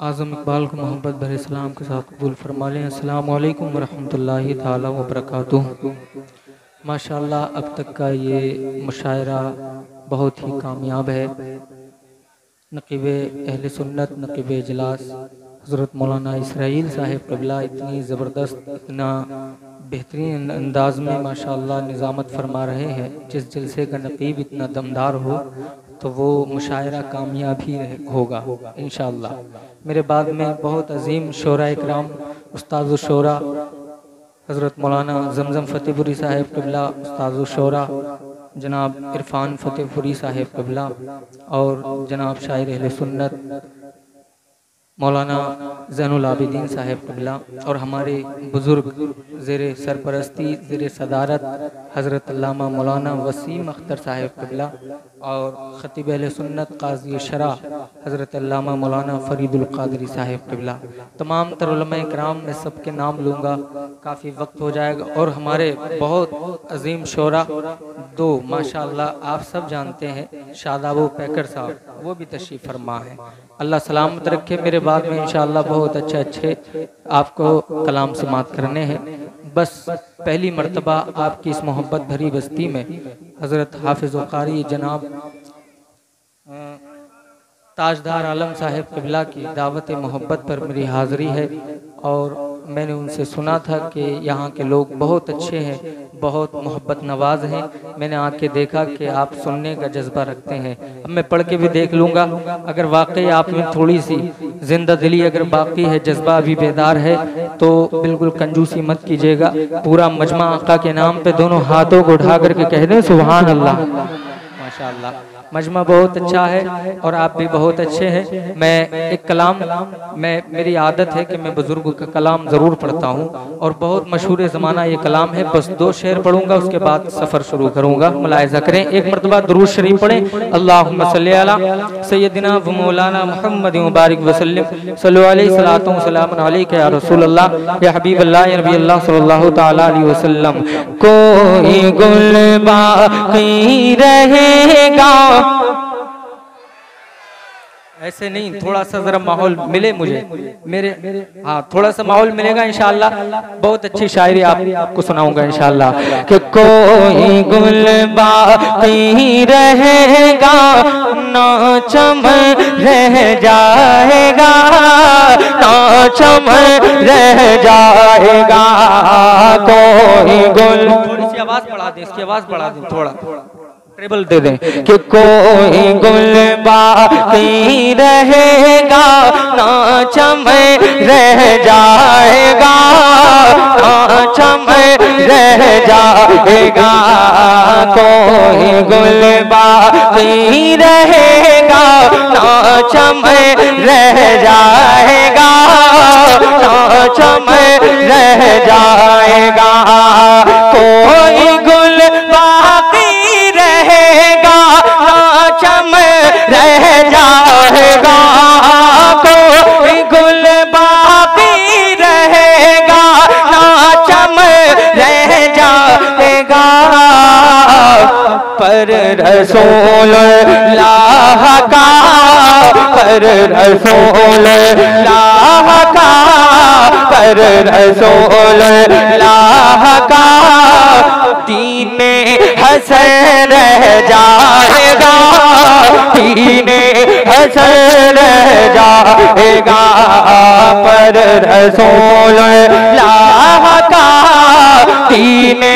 आज़म इकबाल को मोहब्बत भरे सलाम के साथ कबूल फरमा लें। अस्सलामु अलैकुम वरहमतुल्लाहि ताला वबरकातुह। माशाल्लाह अब तक का ये मुशायरा बहुत ही कामयाब है। नक़ीब अहल सुन्नत, नक़ीब इजलास हज़रत मौलाना इसराइल साहिब क़िबला इतनी ज़बरदस्त, इतना बेहतरीन अंदाज़ में माशाल्लाह निज़ामत फरमा रहे हैं। जिस जलसे का नक़ीब इतना दमदार हो तो वो मुशायरा कामयाब ही होगा इंशाअल्लाह। मेरे बाद में बहुत अजीम शोरा इकराम उस्ताद शोरा हज़रत मौलाना ज़मज़म फ़तेहपुरी साहिब क़िबला, उस्ताद शोरा जनाब इरफान फ़तेहपुरी साहिब क़िबला और जनाब शायर अहले सुन्नत मौलाना जैनुल आबिदीन साहिब क़िबला और हमारे बुज़ुर्ग ज़ेर सरपरस्ती ज़ेर सदारत हज़रत अल्लामा मौलाना वसीम अख्तर साहिब क़िबला और ख़तीब अहले सुन्नत काज़ी शरा हज़रत अल्लामा मौलाना फरीदुल कादरी साहिब क़िबला। तमाम तरुलमाए किराम मैं सबके नाम लूँगा, काफ़ी वक्त हो जाएगा। और हमारे बहुत अजीम शोरा दो माशाल्लाह आप सब जानते हैं, शादाब अकबर साहब वो भी तशरीफ़ फरमा है, अल्लाह सलामत रखे। मेरे बाद में इंशाल्लाह बहुत अच्छे अच्छे आपको कलाम समात करने हैं। बस पहली मर्तबा आपकी इस मोहब्बत भरी बस्ती में हज़रत हाफिज़ क़ारी जनाब ताजदार आलम साहिब क़िबला की दावत मोहब्बत पर मेरी हाज़री है। और मैंने उनसे सुना था कि यहाँ के लोग बहुत अच्छे हैं, बहुत मोहब्बत नवाज़ हैं। मैंने आके देखा कि आप सुनने का जज्बा रखते हैं। अब मैं पढ़ के भी देख लूँगा, अगर वाकई आप में थोड़ी सी जिंदा दिली अगर बाकी है, जज्बा भी बेदार है तो बिल्कुल कंजूसी मत कीजिएगा। पूरा मजमा आका के नाम पे दोनों हाथों को उठा करके कह दें सुभान अल्लाह। माशाल्लाह मजमा बहुत अच्छा है और आप भी बहुत अच्छे हैं। मैं एक कलाम मैं मेरी आदत है कि मैं बुजुर्ग का कलाम ज़रूर पढ़ता हूँ और बहुत मशहूर ज़माना ये कलाम है। बस दो शेर पढ़ूंगा, उसके बाद सफ़र शुरू करूँगा। मुलायजा करें, एक मरतबा दुरूद शरीफ पढ़ें। अल्लाहुम्मा सल्ली अला सय्यदिना व मौलाना मुहम्मद मुबारक वसल्लम सल्लल्लाहु अलैहि सलातु व सलाम अलैका या रसूल अल्लाह या हबीब अल्लाह या नबी अल्लाह सल्लल्लाहु तआला अलैहि वसल्लम। कोई गुल बाकी रहेगा, ऐसे नहीं, थोड़ा सा जरा माहौल मिले मुझे, मेरे हाँ थोड़ा सा माहौल मिलेगा इंशाल्लाह। बहुत अच्छी शायरी आपको सुनाऊंगा इंशाल्लाह। कि कोई गुल बाकी रहेगा ना चमन रह जाएगा, ना चमन रह जाएगा। कोई गुल, थोड़ी सी आवाज बढ़ा दें, इसकी आवाज बढ़ा दें, थोड़ा ट्रेबल दे दें। कि कोई गुल बाकी रहेगा ना चमन रह जाएगा, ना चमन रह जाएगा। कोई गुल बाकी रहेगा ना चमन रह जाएगा, ना चमन रह जाएगा। कोई गुल रह जाएगा, कोई गुल बाकी रहेगा ना चमन रह जाएगा। पर रसूलल्लाह का दीने हसन रह जाएगा, दीने हसन रह जाएगा। पर रसूलल्लाह का दीने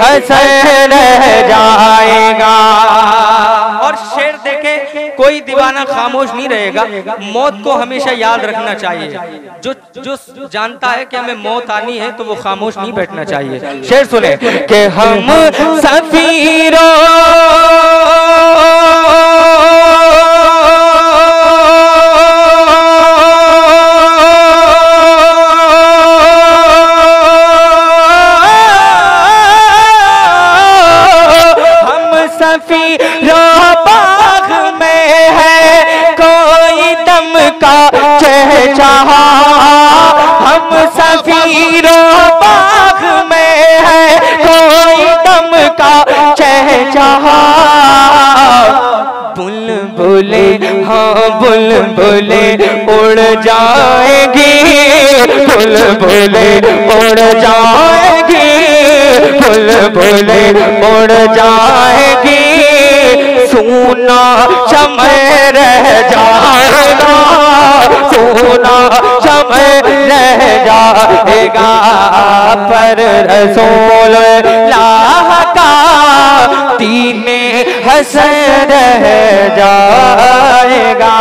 हसन रह जाएगा। और शेर देखे, कोई दीवाना खामोश नहीं रहेगा। मौत को हमेशा याद रखना चाहिए, जो जो जानता है कि हमें मौत आनी है तो वो खामोश नहीं बैठना चाहिए। शेर सुने कि हम सफीरों बुलबुले, हाँ बुलबुले उड़ जाएगी, बुलबुले उड़ जाएगी, बुलबुले उड़ जाएगी, सूना चमन रह जाएगा, सूना चमन रह जाएगा, पर रसूल अल्लाह का दीने हसन रह जाएगा।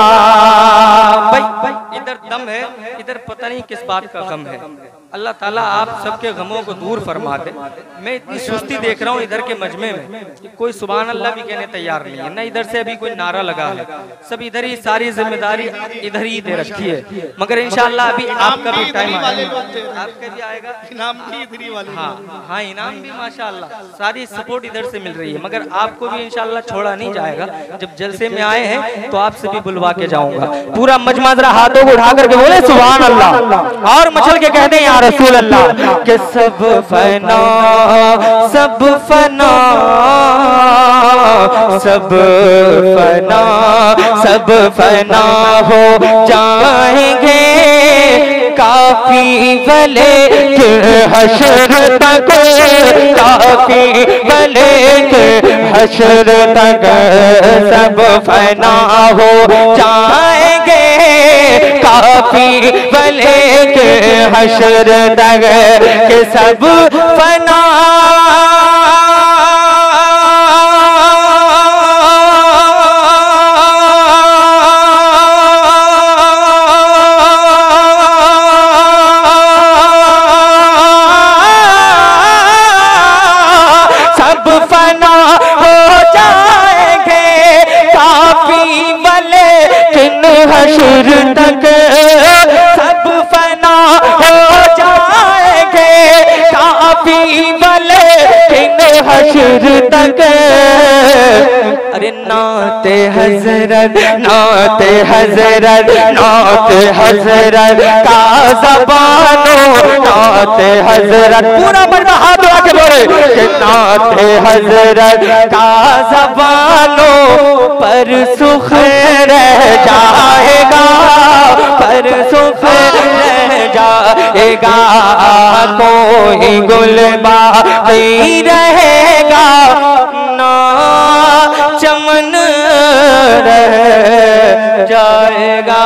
भाई इधर दम है, इधर पता नहीं किस बात का गम है। अल्लाह ताला आप सबके गमों को दूर फरमा दे। मैं इतनी सुस्ती देख रहा हूँ इधर के मजमे में कि कोई सुभान अल्लाह भी कहने तैयार नहीं है, ना इधर से अभी कोई नारा लगा है, सब इधर ही सारी जिम्मेदारी इधर ही दे रखी है। मगर इंशाल्लाह अभी आपका भी टाइम आएगा, आपका भी आएगा इनाम भी इधर ही वाले। हाँ हाँ, इनाम भी माशाल्लाह सारी सपोर्ट इधर से मिल रही है, मगर आपको भी इंशाल्लाह छोड़ा नहीं जाएगा। जब जलसे में आए हैं तो आपसे भी बुलवा के जाऊंगा। पूरा मजमा जरा हाथों को उठा करके बोले सुभान अल्लाह, और मचल के कहते हैं या रसूल अल्लाह के सब फना सब फना सब फना हो जाएंगे, काफी भले के हशर तक, काफी भले के हशर तक सब फना हो जाएंगे, काफी भले के हशर तक के सब फना तक सब फना हो जाएंगे, काफी भले हशर तक। अरे नाते हजरत नाते हजरत नाते हजरत का ज़बानो, नाते हजरत पूरा मर्द हाथ लगा के बोले, नाते हजरत का ज़बानो पर सुख रह जाएगा, पर सुख रह जाएगा, कोई गुलबा नहीं रहेगा, ना चमन रह जाएगा।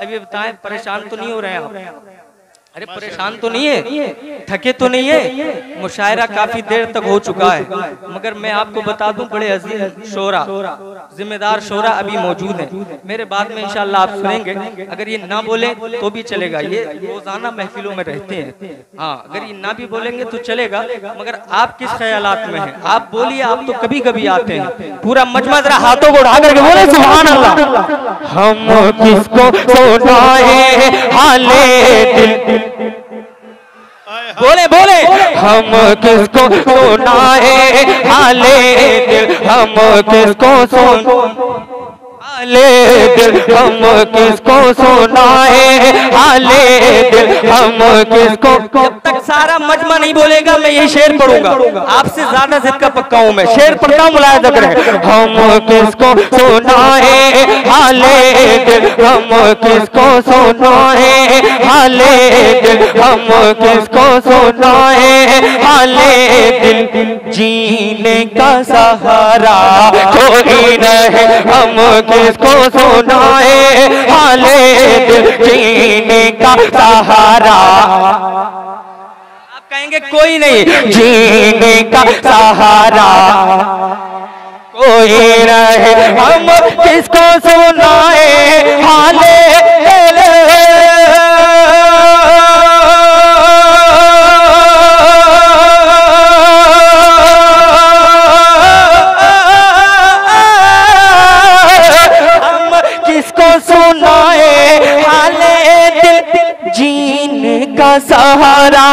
अभी बताएं परेशान तो नहीं हो रहे हैं आप? अरे परेशान तो नहीं है, थके तो नहीं है? मुशायरा काफी देर तक हो चुका है, मगर मैं आपको बता दूं बड़े अजीज शोरा जिम्मेदार शोरा अभी मौजूद हैं। मेरे बाद में इंशाल्लाह आप सुनेंगे, अगर ये ना बोले तो भी चलेगा, ये रोजाना महफिलों में रहते हैं। हाँ, अगर ये ना भी बोलेंगे तो चलेगा, मगर आप किस ख्यालात में हैं? आप बोलिए, आप तो कभी कभी आते हैं। पूरा मजमा जरा हाथों को उठा करके बोले सुभान अल्लाह। हम किसको सुनाए हाले दिल, बोले बोले हम किसको सुनाए हाले दिल, हम किसको हाले दिल, हम किसको सुनाए हाले दिल, हम किसको। जब तक सारा मजमा नहीं बोलेगा मैं यही शेर पढ़ूंगा, आपसे ज्यादा जिद का पक्का हूँ मैं। शेर पढ़ता हूँ, मुलायदा करें। हम किसको सुनाए हाले दिल, हम किसको सुनाए हाले दिल, हम किसको सुनाए हाले दिल, जीने का सहारा कोई नहीं, हम किसको सुनाए हाले दिल, जीने का सहारा आप कहेंगे कोई नहीं, जीने का सहारा कोई नहीं, हम किसको सुनाए हाले दिल। सहारा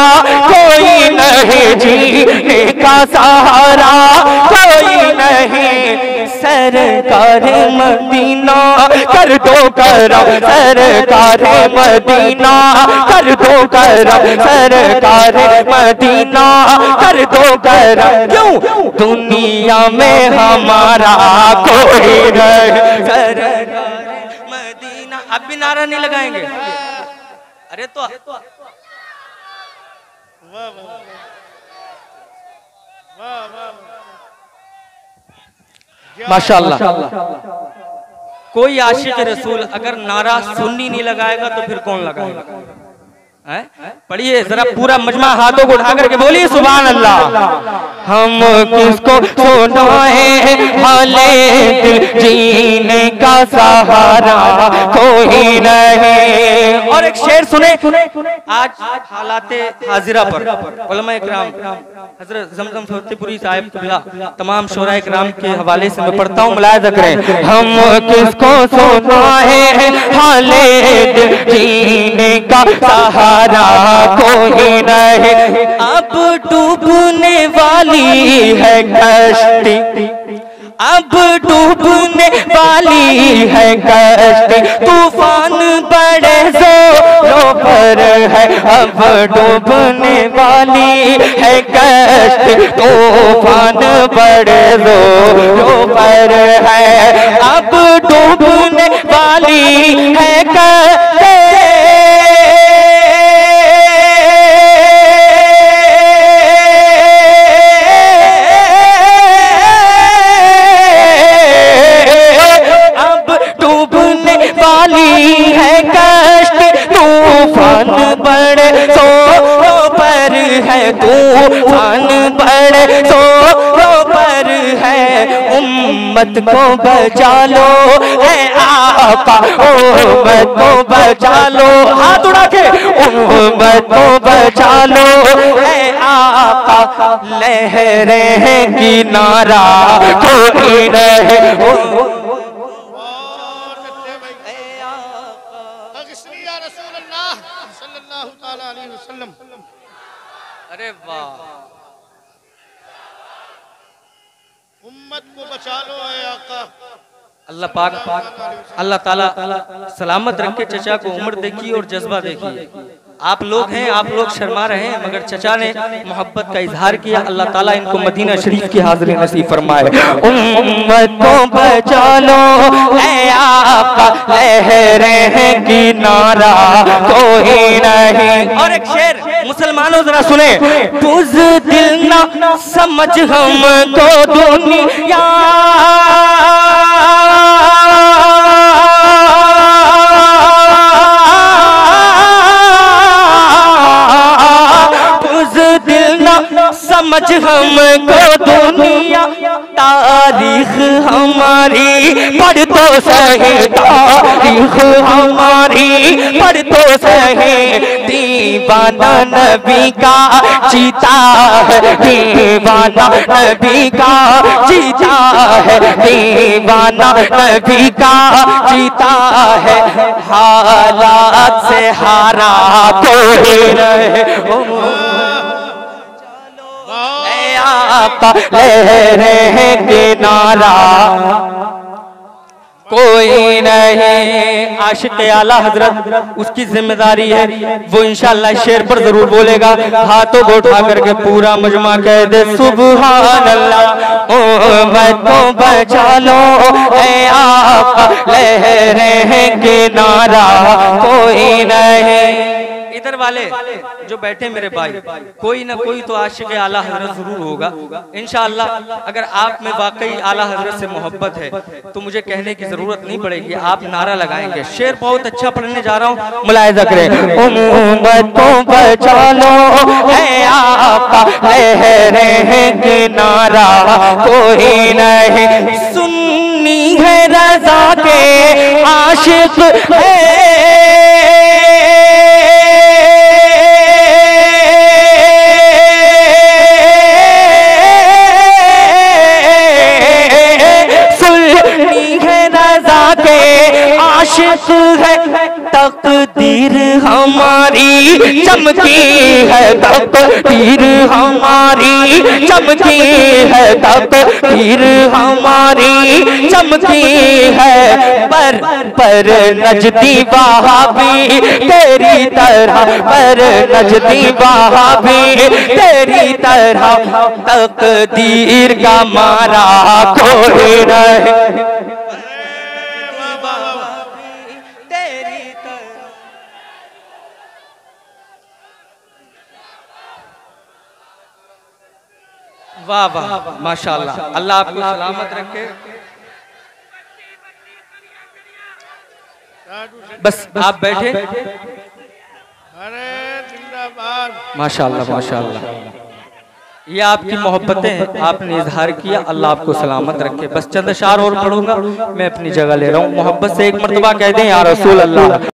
कोई नहीं, जीने का सहारा कोई नहीं सरकार मदीना कर दो करम सरकार मदीना कर दो करम सरकार मदीना कर दो करम। क्यों दुनिया में हमारा कोई सरकार मदीना। अब भी नारा नहीं लगाएंगे? अरे तो माशाल्लाह कोई आशिक रसूल अगर नारा सुन्नी नहीं लगाएगा तो फिर कौन लगाएगा? पढ़िए जरा पूरा मजमा हाथों को उठा करके बोलिए सुभान अल्लाह। हम किसको सुनाए हाले दिल जीने का सहारा कोई नहीं। और एक शेर सुने आज हालाते हाजिरा पर उलमा इकराम हजरत ज़मज़म फ़तेहपुरी साहिब तमाम शोरा इकराम के हवाले से मैं पढ़ता हूँ, मुलाहिज़ा करें। हम किसको सुनाए हाले दिल जीने का सहारा कोई नहीं। अब डूबने वाली है कश्ती, अब डूबने वाली है कश्ती, तूफान बड़े जोरों पर है। अब डूबने वाली है कश्ती, तूफान बड़े जोरों पर है। अब डूबने वाली है कश्ती, तूफान बड़े जोरों पर है। उम्मत को बचा लो है आपा, उम्मत को बचा लो, हाथ उड़ा के उम्मत को बचा लो है आपा। लहरें किनारा कोई नहीं। अरे वाह, उम्मत को बचा लो है आका। अल्लाह पाक अल्लाह ताला सलामत रखे चचा को। उम्र देखिए और जज्बा देखिए। आप लोग हैं, आप लोग शर्मा रहे हैं, मगर चचा ने मोहब्बत का इजहार किया। अल्लाह ताला इनको मदीना शरीफ की हाजिरी नसीब फरमाए। उम्मत को बचा लो है आका, लहरें किनारा कोई नहीं। और एक शेर मुसलमानों जरा सुने। बुज दिल ना समझ हमको दुनिया, बुज दिल ना समझ हमको दुनिया, तारीख हमारी पढ़ तो सही, तारीख हमारी पढ़ तो सही। दीवाना नबी का जीता है, दीवाना नबी का जीता है, दीवाना नबी का जीता है। हालात से हारा कोई नहीं। लहरें किनारा कोई नहीं। आशिक आला हजरत उसकी जिम्मेदारी है, वो इंशाल्लाह शेर पर जरूर बोलेगा। हाथों को उठा करके पूरा मजमा कह दे सुभान अल्लाह। उम्मत को बचा लो है आका, लहरें किनारा कोई नहीं। इधर वाले जो बैठे मेरे भाई, कोई ना कोई तो आशिक आला हजरत जरूर होगा इंशाअल्लाह। अगर आप में वाकई आला हजरत से मोहब्बत है तो मुझे कहने की जरूरत नहीं पड़ेगी, आप नारा लगाएंगे। शेर बहुत अच्छा पढ़ने जा रहा हूँ, मुलाहिजा करें। उम्मत को बचा लो है आका, लहरें किनारा कोई नहीं। सुन्नी है रजा के आशिक आशिक है तकदीर हमारी चमकी है, तकदीर हमारी चमकी है, तकदीर हमारी चमकी है। पर नजदी वहाबी तेरी तरह, पर नजदी वहाबी तेरी तरह तकदीर का मारा कोई नहीं। वाह वाह माशाल्लाह, अल्लाह आपको सलामत रखे। बस आप बैठे। अरे जिंदाबाद, माशाल्लाह माशाल्लाह। ये आपकी मोहब्बतें हैं, आपने इजहार किया, अल्लाह आपको सलामत रखे। बस चंद अशआर और पढ़ूंगा, मैं अपनी जगह ले रहा हूँ। मोहब्बत से एक मरतबा कह दें या रसूल अल्लाह।